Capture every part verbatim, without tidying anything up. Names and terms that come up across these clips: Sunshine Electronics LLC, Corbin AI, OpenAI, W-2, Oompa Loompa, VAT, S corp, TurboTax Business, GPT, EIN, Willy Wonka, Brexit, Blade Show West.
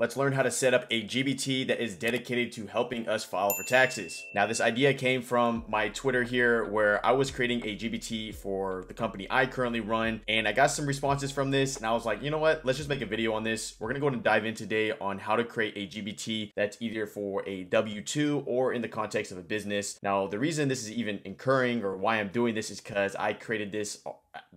let's learn how to set up a G P T that is dedicated to helping us file for taxes. Now, this idea came from my Twitter here, where I was creating a G P T for the company I currently run, and I got some responses from this, and I was like, you know what, let's just make a video on this. We're gonna go and dive in today on how to create a G P T that's either for a W two or in the context of a business. Now, the reason this is even incurring or why I'm doing this is because I created this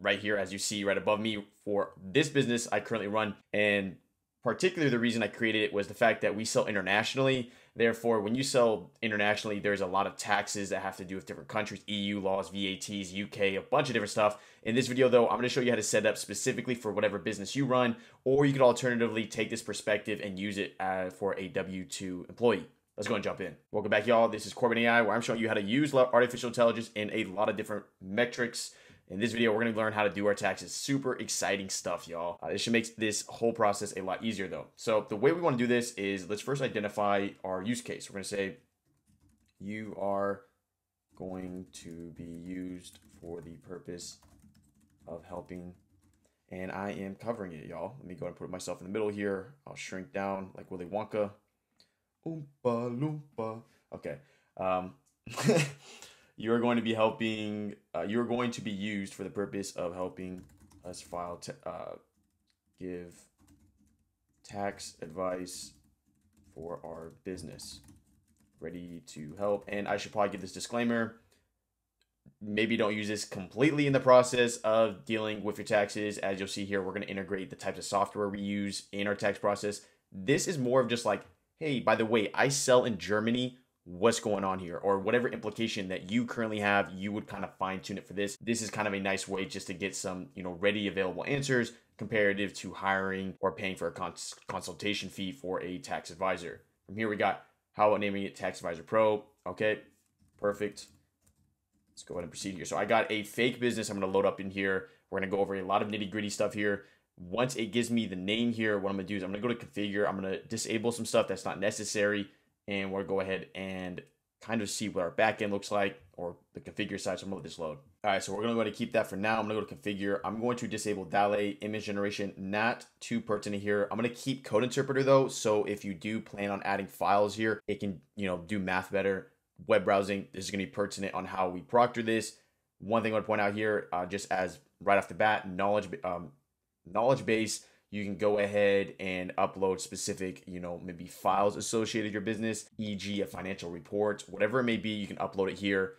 right here, as you see right above me, for this business I currently run. And particularly the reason I created it was the fact that we sell internationally. Therefore, when you sell internationally, there's a lot of taxes that have to do with different countries, E U laws, V A Ts, U K, a bunch of different stuff. In this video, though, I'm going to show you how to set up specifically for whatever business you run, or you could alternatively take this perspective and use it uh, for a W two employee. Let's go and jump in. Welcome back, y'all. This is Corbin A I, where I'm showing you how to use artificial intelligence in a lot of different metrics. In this video, we're going to learn how to do our taxes. Super exciting stuff, y'all. Uh, this should make this whole process a lot easier, though. So the way we want to do this is, let's first identify our use case. We're going to say, you are going to be used for the purpose of helping, and I am covering it, y'all. Let me go and put myself in the middle here. I'll shrink down like Willy Wonka. Oompa loompa. Okay. Um, You are going to be helping, uh, you're going to be used for the purpose of helping us file, to uh, give tax advice for our business. Ready to help. And I should probably give this disclaimer. Maybe don't use this completely in the process of dealing with your taxes. As you'll see here, we're going to integrate the types of software we use in our tax process. This is more of just like, hey, by the way, I sell in Germany. What's going on here, or whatever implication that you currently have, you would kind of fine tune it for this. This is kind of a nice way just to get some, you know, ready available answers comparative to hiring or paying for a cons consultation fee for a tax advisor. From here, we got, how about naming it Tax Advisor Pro? Okay, perfect. Let's go ahead and proceed here. So I got a fake business I'm going to load up in here. We're going to go over a lot of nitty gritty stuff here. Once it gives me the name here, what I'm going to do is I'm going to go to configure. I'm going to disable some stuff that's not necessary. And we'll go ahead and kind of see what our backend looks like, or the configure side. So I'm gonna let this load. All right, so we're gonna go ahead and keep that for now. I'm gonna go to configure. I'm going to disable D A L E image generation, not too pertinent here. I'm gonna keep code interpreter though. So if you do plan on adding files here, it can, you know, do math better. Web browsing, this is gonna be pertinent on how we proctor this. One thing I want to point out here, uh, just as right off the bat, knowledge, um, knowledge base. You can go ahead and upload specific, you know, maybe files associated with your business, for example a financial report, whatever it may be, you can upload it here.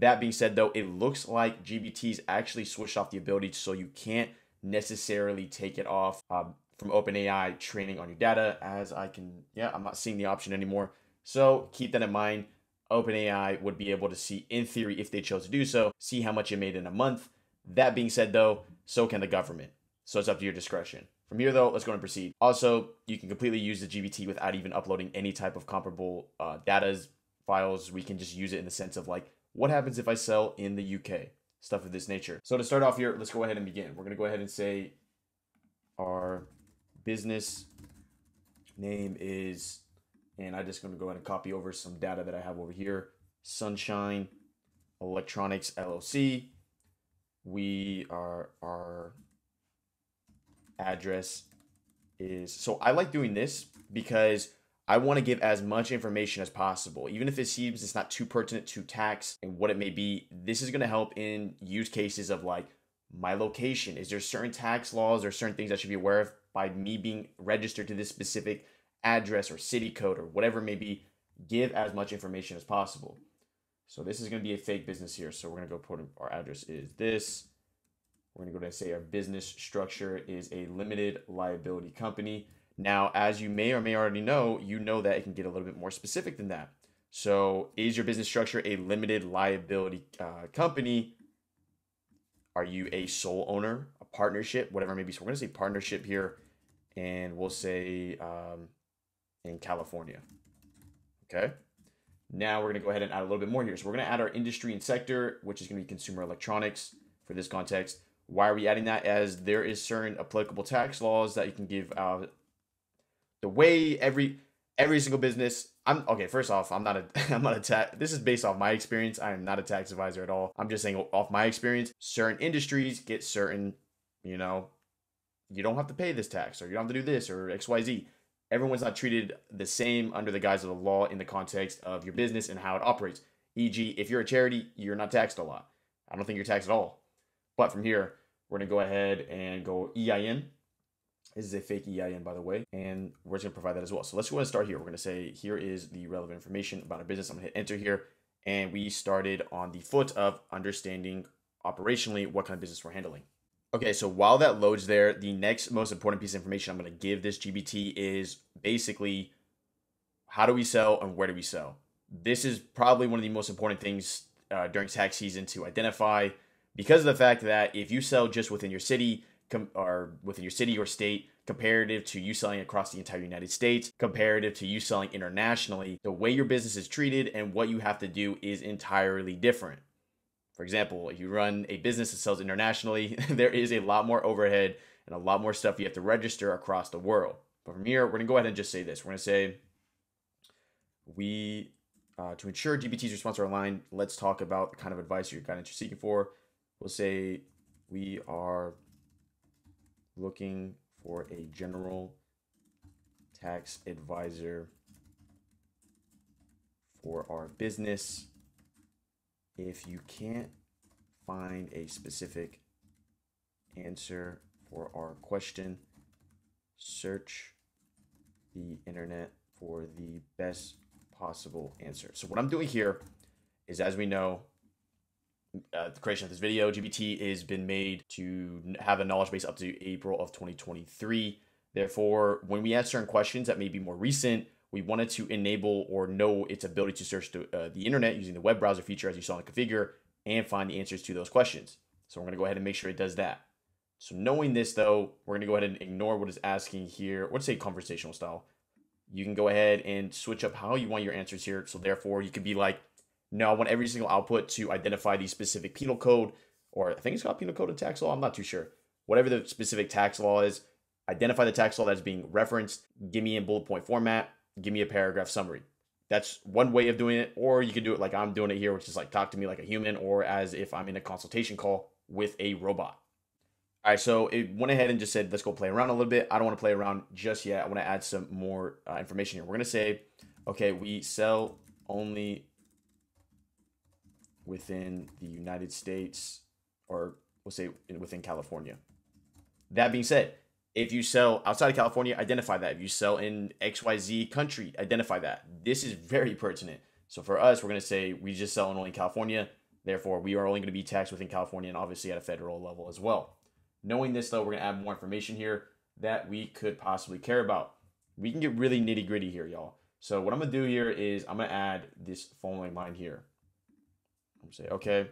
That being said, though, it looks like G P Ts actually switched off the ability, so you can't necessarily take it off um, from OpenAI training on your data, as I can, yeah, I'm not seeing the option anymore. So keep that in mind. OpenAI would be able to see, in theory, if they chose to do so, see how much it made in a month. That being said, though, so can the government. So it's up to your discretion. From here, though, let's go and proceed. Also, you can completely use the G P T without even uploading any type of comparable uh, data files. We can just use it in the sense of like, what happens if I sell in the U K? Stuff of this nature. So to start off here, let's go ahead and begin. We're going to go ahead and say our business name is, and I'm just going to go ahead and copy over some data that I have over here. Sunshine Electronics L L C. We are our address is, so I like doing this because I want to give as much information as possible. Even if it seems it's not too pertinent to tax and what it may be, this is going to help in use cases of like my location. Is there certain tax laws or certain things I should be aware of by me being registered to this specific address or city code or whatever it may be? Give as much information as possible. So this is going to be a fake business here. So we're going to go put in, our address is this. We're going to go ahead and say our business structure is a limited liability company. Now, as you may or may already know, you know that it can get a little bit more specific than that. So is your business structure a limited liability uh, company? Are you a sole owner, a partnership, whatever it may be? So we're going to say partnership here, and we'll say um, in California. Okay. Now we're going to go ahead and add a little bit more here. So we're going to add our industry and sector, which is going to be consumer electronics for this context. Why are we adding that? As there is certain applicable tax laws that you can give out. Uh, the way every every single business. I'm okay. First off, I'm not a I'm not a tax. This is based off my experience. I am not a tax advisor at all. I'm just saying off my experience. Certain industries get certain. You know, you don't have to pay this tax, or you don't have to do this, or X Y Z. everyone's not treated the same under the guise of the law in the context of your business and how it operates. for example, if you're a charity, you're not taxed a lot. I don't think you're taxed at all. But from here, we're going to go ahead and go E I N. This is a fake E I N, by the way, and we're just going to provide that as well. So let's go ahead and start here. We're going to say, here is the relevant information about a business. I'm going to hit enter here. And we started on the foot of understanding operationally what kind of business we're handling. Okay, so while that loads there, the next most important piece of information I'm going to give this G P T is basically how do we sell and where do we sell? This is probably one of the most important things uh, during tax season to identify, because of the fact that if you sell just within your city or within your city or state, comparative to you selling across the entire United States, comparative to you selling internationally, the way your business is treated and what you have to do is entirely different. For example, if you run a business that sells internationally, there is a lot more overhead and a lot more stuff you have to register across the world. But from here, we're going to go ahead and just say this. We're going to say, we, uh, to ensure G P T's response are aligned, let's talk about the kind of advice you're kind of seeking for. We'll say, we are looking for a general tax advisor for our business. If you can't find a specific answer for our question, search the internet for the best possible answer. So what I'm doing here is, as we know, uh, the creation of this video, G P T has been made to have a knowledge base up to April of twenty twenty-three. Therefore, when we ask certain questions that may be more recent, we wanted to enable or know its ability to search the, uh, the internet using the web browser feature, as you saw in the configure, and find the answers to those questions. So we're going to go ahead and make sure it does that. So knowing this, though, we're going to go ahead and ignore what it's asking here. Let's say conversational style. You can go ahead and switch up how you want your answers here. So therefore, you could be like, no, I want every single output to identify the specific penal code, or I think it's called penal code and tax law. I'm not too sure. Whatever the specific tax law is, identify the tax law that's being referenced. Give me in bullet point format. Give me a paragraph summary. That's one way of doing it. Or you can do it like I'm doing it here, which is like talk to me like a human, or as if I'm in a consultation call with a robot. All right, so it went ahead and just said, let's go play around a little bit. I don't want to play around just yet. I want to add some more uh, information here. We're going to say, okay, we sell only within the United States, or we'll say within California. That being said, if you sell outside of California, identify that. If you sell in X Y Z country, identify that. This is very pertinent. So for us, we're going to say we just sell only in California. Therefore, we are only going to be taxed within California and obviously at a federal level as well. Knowing this, though, we're going to add more information here that we could possibly care about. We can get really nitty gritty here, y'all. So what I'm going to do here is I'm going to add this following line here. I'm going to say, okay,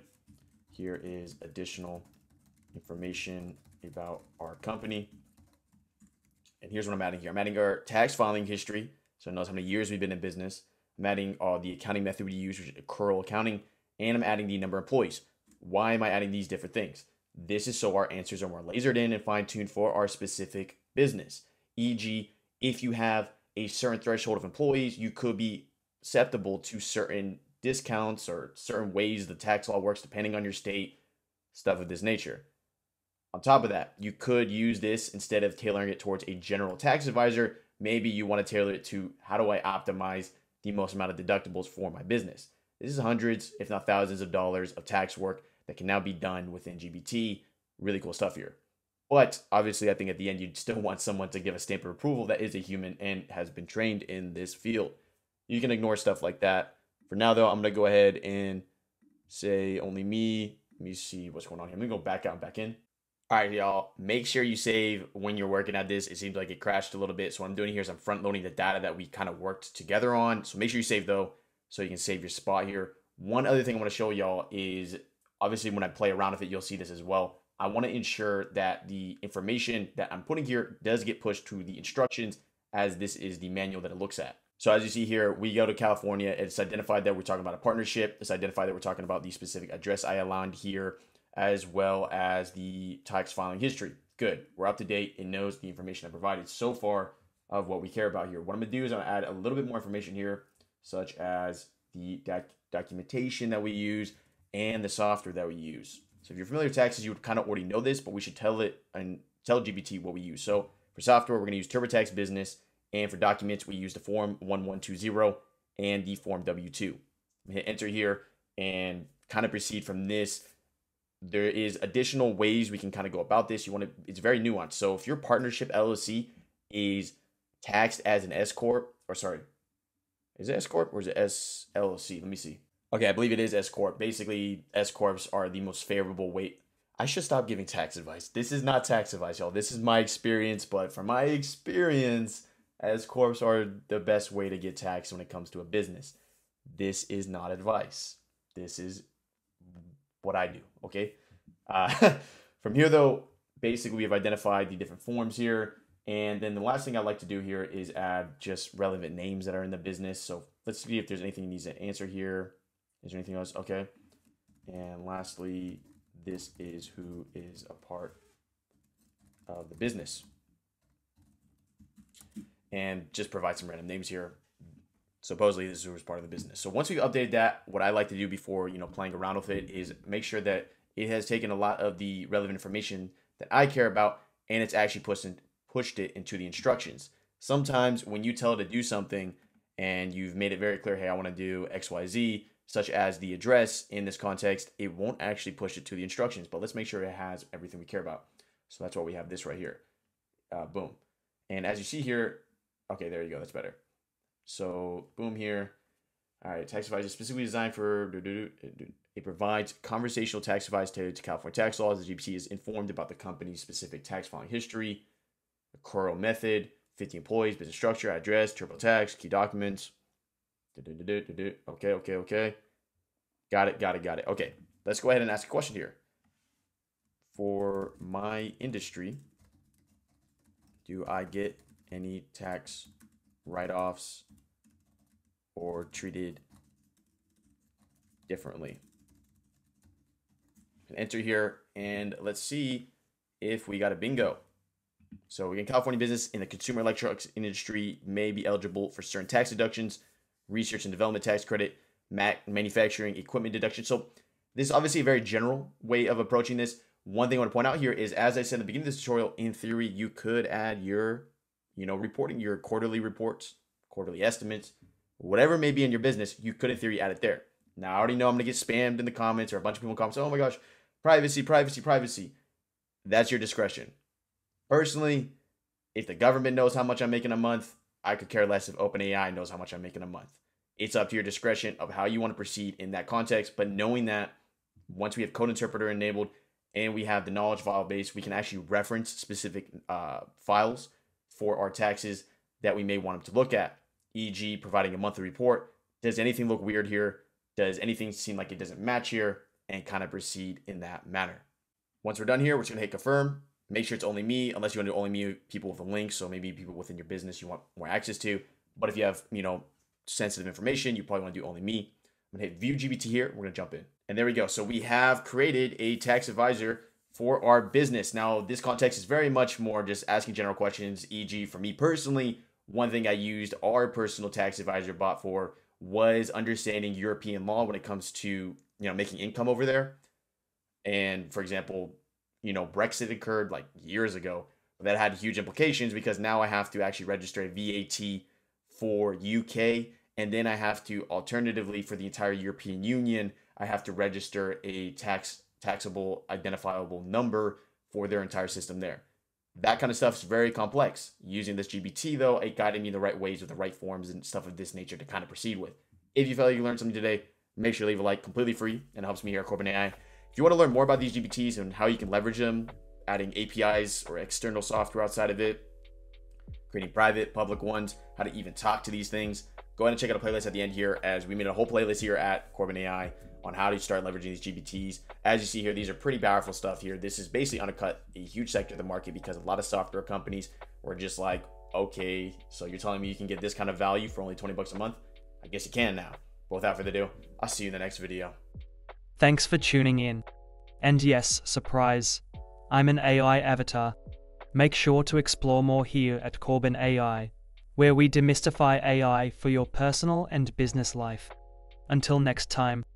here is additional information about our company. And here's what I'm adding here. I'm adding our tax filing history. So notice how many years we've been in business. I'm adding uh, the accounting method we use, which is accrual accounting. And I'm adding the number of employees. Why am I adding these different things? This is so our answers are more lasered in and fine-tuned for our specific business. for example, if you have a certain threshold of employees, you could be susceptible to certain discounts or certain ways the tax law works depending on your state, stuff of this nature. On top of that, you could use this instead of tailoring it towards a general tax advisor. Maybe you want to tailor it to how do I optimize the most amount of deductibles for my business? This is hundreds, if not thousands of dollars of tax work that can now be done within G P T. Really cool stuff here. But obviously, I think at the end, you'd still want someone to give a stamp of approval that is a human and has been trained in this field. You can ignore stuff like that. For now, though, I'm going to go ahead and say only me. Let me see what's going on here. Let me go back out and back in. All right, y'all, make sure you save when you're working at this. It seems like it crashed a little bit. So what I'm doing here is I'm front loading the data that we kind of worked together on. So make sure you save though, so you can save your spot here. One other thing I want to show y'all is obviously when I play around with it, you'll see this as well. I want to ensure that the information that I'm putting here does get pushed to the instructions, as this is the manual that it looks at. So as you see here, we go to California. It's identified that we're talking about a partnership. It's identified that we're talking about the specific address I aligned here, as well as the tax filing history. Good, we're up to date. It knows the information I provided so far of what we care about here. What I'm gonna do is I'm gonna add a little bit more information here, such as the doc documentation that we use and the software that we use. So if you're familiar with taxes, you would kind of already know this, but we should tell it and tell G P T what we use. So for software, we're gonna use TurboTax Business And for documents, we use the form eleven twenty and the form W two. Hit enter here and kind of proceed from this. There is additional ways we can kind of go about this. You want to, it's very nuanced. So if your partnership L L C is taxed as an S corp, or sorry, is it S corp or is it S L L C? Let me see. Okay, I believe it is S corp. Basically, S corps are the most favorable way. I should stop giving tax advice. This is not tax advice, y'all. This is my experience, but from my experience, S corps are the best way to get taxed when it comes to a business. This is not advice. This is what I do, okay? Uh, from here, though, basically, we have identified the different forms here. And then the last thing I like to do here is add just relevant names that are in the business. So let's see if there's anything you need to answer here. Is there anything else? Okay. And lastly, this is who is a part of the business. And just provide some random names here. Supposedly, this is who was part of the business. So once we've updated that, what I like to do before, you know, playing around with it is make sure that it has taken a lot of the relevant information that I care about and it's actually pushed in, pushed it into the instructions. Sometimes when you tell it to do something and you've made it very clear, hey, I want to do X Y Z, such as the address in this context, it won't actually push it to the instructions, but let's make sure it has everything we care about. So that's why we have this right here. Uh, boom. And as you see here, okay, there you go. That's better. So boom here. All right. Tax advice is specifically designed for, it provides conversational tax advice tailored to California tax laws. The G P T is informed about the company's specific tax filing history, the Coro method, fifty employees, business structure, address, TurboTax, key documents. Okay, okay, okay. Got it, got it, got it. Okay, let's go ahead and ask a question here. For my industry, do I get any tax write-offs or treated differently? Enter here and let's see if we got a bingo. So again, California business in the consumer electronics industry may be eligible for certain tax deductions, research and development tax credit, manufacturing equipment deduction. So this is obviously a very general way of approaching this. One thing I want to point out here is, as I said in the beginning of this tutorial, in theory, you could add your, you know, reporting, your quarterly reports, quarterly estimates, whatever it may be in your business, you could in theory add it there. Now, I already know I'm going to get spammed in the comments, or a bunch of people in the comments, oh my gosh, privacy, privacy, privacy. That's your discretion. Personally, if the government knows how much I'm making a month, I could care less if OpenAI knows how much I'm making a month. It's up to your discretion of how you want to proceed in that context. But knowing that once we have code interpreter enabled and we have the knowledge file base, we can actually reference specific uh, files for our taxes that we may want them to look at, for example providing a monthly report. Does anything look weird here? Does anything seem like it doesn't match here? And kind of proceed in that manner. Once we're done here, we're just going to hit confirm. Make sure it's only me, unless you want to do only me people with a link. So maybe people within your business you want more access to. But if you have, you know, sensitive information, you probably want to do only me. I'm going to hit view G P T here. We're going to jump in. And there we go. So we have created a tax advisor for our business. Now, this context is very much more just asking general questions. for example, for me personally, one thing I used our personal tax advisor bot for was understanding European law when it comes to, you know, making income over there. And for example, you know, Brexit occurred like years ago. That had huge implications because now I have to actually register a V A T for U K. And then I have to, alternatively, for the entire European Union, I have to register a tax taxable identifiable number for their entire system there. That kind of stuff is very complex. Using this G P T, though, it guided me in the right ways with the right forms and stuff of this nature to kind of proceed with. If you felt like you learned something today, make sure you leave a like, completely free, and helps me here at Corbin A I. If you want to learn more about these G P Ts and how you can leverage them, adding A P Is or external software outside of it, creating private, public ones, how to even talk to these things, go ahead and check out a playlist at the end here, as we made a whole playlist here at Corbin A I on how to start leveraging these G P Ts. As you see here, these are pretty powerful stuff here. This is basically undercut a huge sector of the market because a lot of software companies were just like, okay, so you're telling me you can get this kind of value for only twenty bucks a month? I guess you can now. But without further ado, I'll see you in the next video. Thanks for tuning in. And yes, surprise, I'm an A I avatar. Make sure to explore more here at Corbin A I, where we demystify A I for your personal and business life. Until next time.